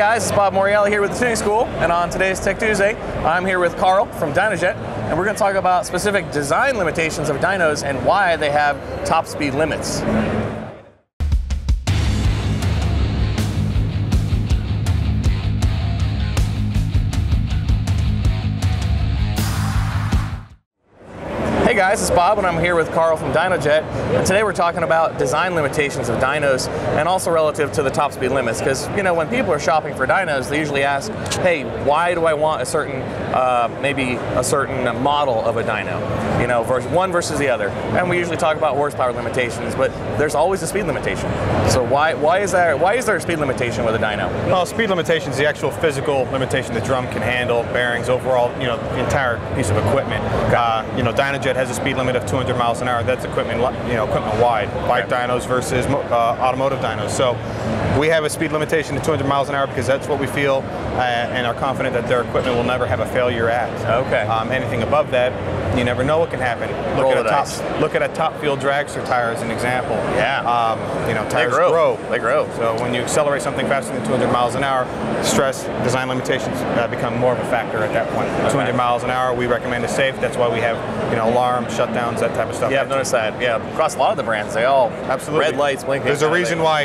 guys, it's Bob Morielli here with The Tuning School, and on today's Tech Tuesday, I'm here with Carl from Dynojet, and we're going to talk about specific design limitations of dynos and why they have top speed limits. Hey guys, it's Bob and I'm here with Carl from Dynojet, and today we're talking about design limitations of dynos and also relative to the top speed limits, because you know, when people are shopping for dynos, they usually ask, hey, why do I want a certain maybe a certain model of a dyno, you know, one versus the other? And we usually talk about horsepower limitations, but there's always a speed limitation. So why is there a speed limitation with a dyno? Well, speed limitation is the actual physical limitation the drum can handle, bearings, overall, you know, the entire piece of equipment. You know, Dynojet has a speed limit of 200 miles an hour. That's equipment, you know, equipment wide. Bike dynos versus automotive dynos. So we have a speed limitation to 200 miles an hour because that's what we feel and are confident that their equipment will never have a failure at. Okay. Anything above that, you never know what can happen. Look at a top field dragster tire as an example. Yeah. You know, tires grow. So when you accelerate something faster than 200 miles an hour, stress, design limitations become more of a factor at that point. Okay. 200 miles an hour, we recommend is safe. That's why we have, you know, alarm shutdowns, that type of stuff. Yeah, I've noticed that. Yeah, across a lot of the brands, they all absolutely red lights blinking. There's a reason why.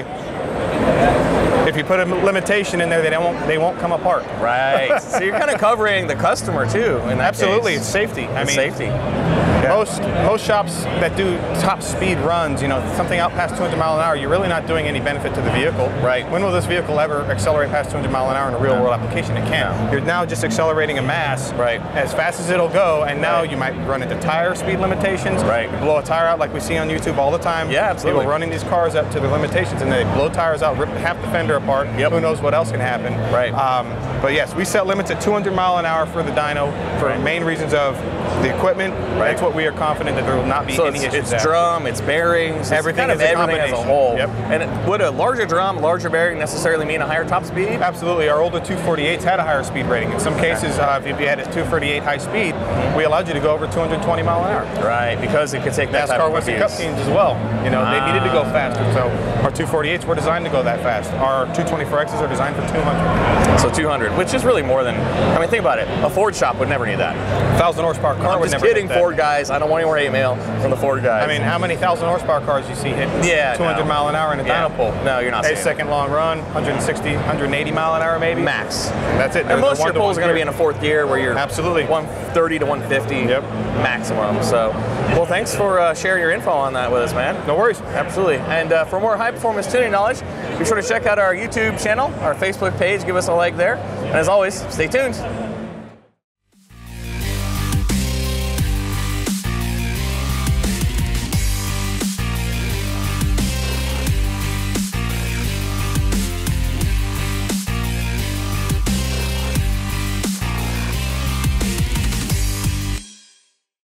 If you put a limitation in there, they won't come apart. Right. So you're kind of covering the customer too. In that absolutely, case. It's safety. I mean, safety. Yeah. Most shops that do top speed runs, you know, something out past 200 miles an hour, you're really not doing any benefit to the vehicle. Right. When will this vehicle ever accelerate past 200 miles an hour in a real world application? It can't. No. You're now just accelerating a mass. Right. As fast as it'll go, and now you might run into tire speed limitations. Right. Blow a tire out like we see on YouTube all the time. Yeah, absolutely. People running these cars up to their limitations, and they blow tires out, rip half the fender apart. Yep. Who knows what else can happen. Right. But yes, we set limits at 200 mile an hour for the dyno for main reasons of the equipment. Right. That's what we are confident that there will not be any issues. So it's drum, it's bearings, everything as a whole. Yep. And would a larger drum, larger bearing necessarily mean a higher top speed? Absolutely. Our older 248s had a higher speed rating. In some cases, if you had a 248 high speed, we allowed you to go over 220 mile an hour. Right, because it could take that type of abuse. NASCAR Winston Cup teams as well. You know, they needed to go faster. So our 248s were designed to go that fast. Our 224Xs are designed for 200. So 200, which is really more than, I mean, think about it. A Ford shop would never need that. 1,000 horsepower car would never need that. I'm just kidding, Ford guys. I don't want any more hate mail from the Ford guys. I mean, how many 1,000 horsepower cars you see hit 200 mile an hour in a dyno pull? No, you're not. 8 second long run, 160, 180 mile an hour maybe max. That's it. And most of your pulls are going to be in a fourth gear where you're absolutely 130 to 150 maximum. So, well, thanks for sharing your info on that with us, man. No worries. Absolutely. And for more high performance tuning knowledge, be sure to check out our YouTube channel, our Facebook page. Give us a like there. And as always, stay tuned.